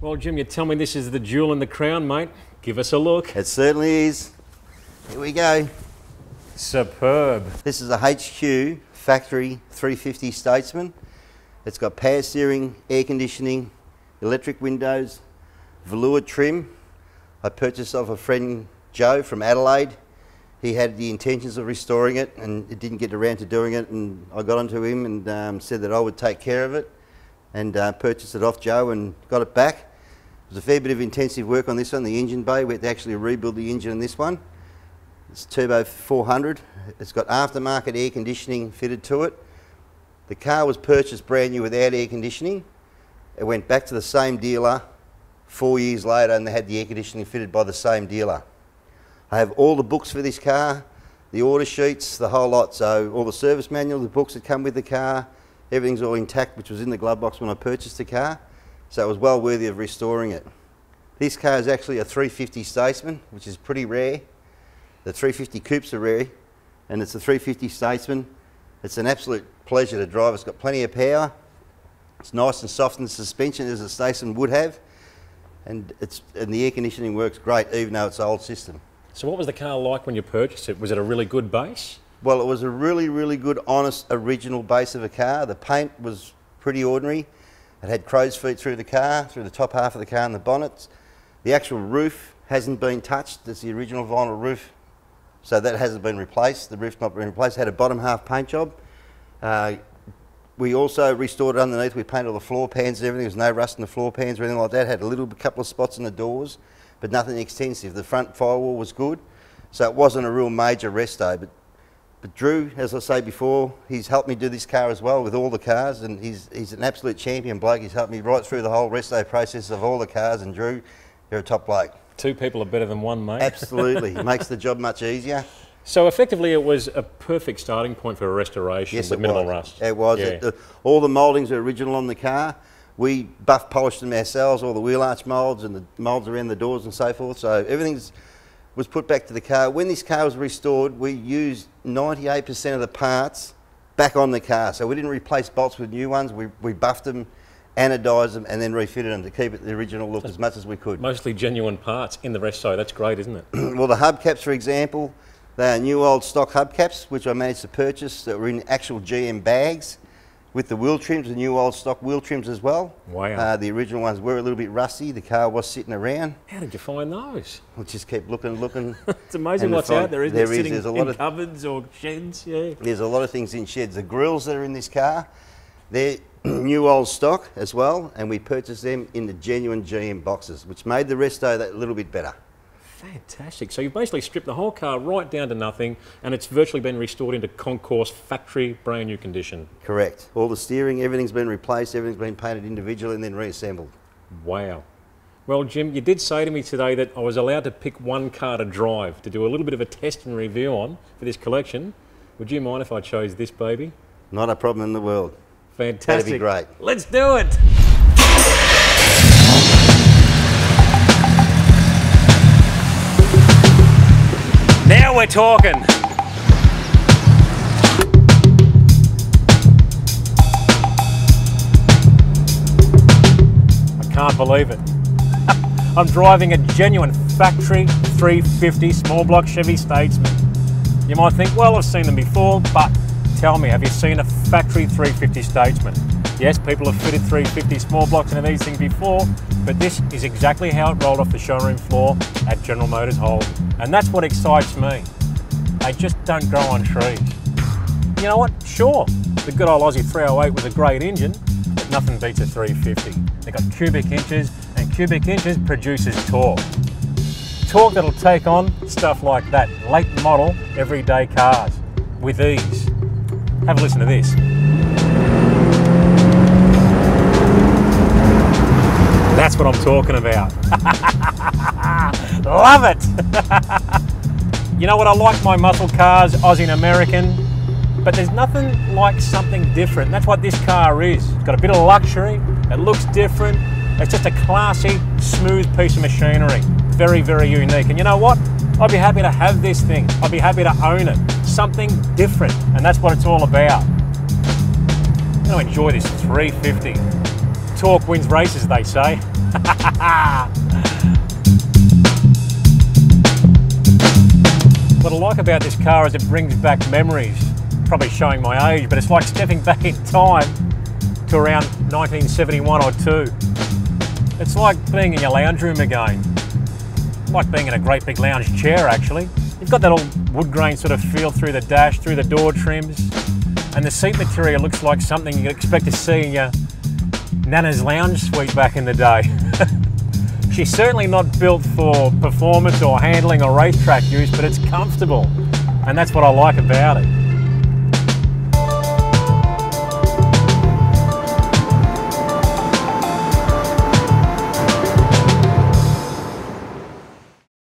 Well, Jim, you tell me this is the jewel in the crown, mate. Give us a look. It certainly is. Here we go. Superb. This is a HQ Factory 350 Statesman. It's got power steering, air conditioning, electric windows, velour trim. I purchased off a friend, Joe, from Adelaide. He had the intentions of restoring it and didn't get around to doing it, and I got onto him and said that I would take care of it, and purchased it off Joe and got it back. There's a fair bit of intensive work on this one, the engine bay. We had to actually rebuild the engine on this one. It's turbo 400. It's got aftermarket air conditioning fitted to it. The car was purchased brand new without air conditioning. It went back to the same dealer 4 years later, and they had the air conditioning fitted by the same dealer. I have all the books for this car, the order sheets, the whole lot. So all the service manual, the books that come with the car, everything's all intact, which was in the glove box when I purchased the car. So it was well worthy of restoring it. This car is actually a 350 Statesman, which is pretty rare. The 350 coupes are rare, and it's a 350 Statesman. It's an absolute pleasure to drive. It's got plenty of power. It's nice and soft in the suspension, as a Statesman would have. And the air conditioning works great, even though it's an old system. So what was the car like when you purchased it? Was it a really good base? Well, it was a really, really good, honest, original base of a car. The paint was pretty ordinary. It had crow's feet through the car, through the top half of the car and the bonnets. The actual roof hasn't been touched. It's the original vinyl roof, so that hasn't been replaced. The roof's not been replaced. It had a bottom half paint job. We also restored it underneath. We painted all the floor pans and everything. There was no rust in the floor pans or anything like that. It had a little couple of spots in the doors, but nothing extensive. The front firewall was good, so it wasn't a real major resto. But Drew, as I say before, he's helped me do this car as well with all the cars, and he's an absolute champion bloke. He's helped me right through the whole resto process of all the cars, and Drew, you're a top bloke. Two people are better than one, mate. Absolutely. It makes the job much easier. So effectively it was a perfect starting point for a restoration, yes, with minimal rust. It was. Yeah. All the mouldings are original on the car. We buff polished them ourselves, all the wheel arch moulds and the moulds around the doors and so forth. So everything was put back to the car. When this car was restored, we used 98% of the parts back on the car. So we didn't replace bolts with new ones. We buffed them, anodised them, and then refitted them to keep it the original look as much as we could. Mostly genuine parts in the resto. That's great, isn't it? Well, the hubcaps, for example, they are new old stock hubcaps, which I managed to purchase, that were in actual GM bags, with the wheel trims, the new old stock wheel trims as well. Wow. The original ones were a little bit rusty. The car was sitting around. How did you find those? We'll just keep looking. It's amazing what's out there, isn't it? Sitting in cupboards or sheds, yeah. There's a lot of things in sheds. The grills that are in this car, they're new old stock as well, and we purchased them in the genuine GM boxes, which made the resto that little bit better. Fantastic. So you've basically stripped the whole car right down to nothing, and it's virtually been restored into concourse factory brand new condition. Correct. All the steering, everything's been replaced, everything's been painted individually and then reassembled. Wow. Well, Jim, you did say to me today that I was allowed to pick one car to drive, to do a little bit of a test and review on for this collection. Would you mind if I chose this baby? Not a problem in the world. Fantastic. That'd be great. Let's do it. Now we're talking. I can't believe it. I'm driving a genuine factory 350 small block Chevy Statesman. You might think, well, I've seen them before, but tell me, have you seen a factory 350 Statesman? Yes, people have fitted 350 small blocks into these things before, but this is exactly how it rolled off the showroom floor at General Motors Holden. And that's what excites me. They just don't grow on trees. You know what? Sure, the good old Aussie 308 was a great engine, but nothing beats a 350. They've got cubic inches, and cubic inches produces torque. Torque that'll take on stuff like that, late model, everyday cars, with ease. Have a listen to this. That's what I'm talking about. Love it. You know what, I like my muscle cars, Aussie and American, but there's nothing like something different. That's what this car is. It's got a bit of luxury, it looks different. It's just a classy, smooth piece of machinery. Very, very unique. And you know what? I'd be happy to have this thing. I'd be happy to own it. Something different, and that's what it's all about. I'm going to enjoy this 350. Torque wins races, they say. What I like about this car is it brings back memories. Probably showing my age, but it's like stepping back in time to around 1971 or two. It's like being in your lounge room again. Like being in a great big lounge chair, actually. You've got that old wood grain sort of feel through the dash, through the door trims, and the seat material looks like something you'd expect to see in your Nana's lounge suite back in the day. She's certainly not built for performance or handling or racetrack use, but it's comfortable, and that's what I like about it.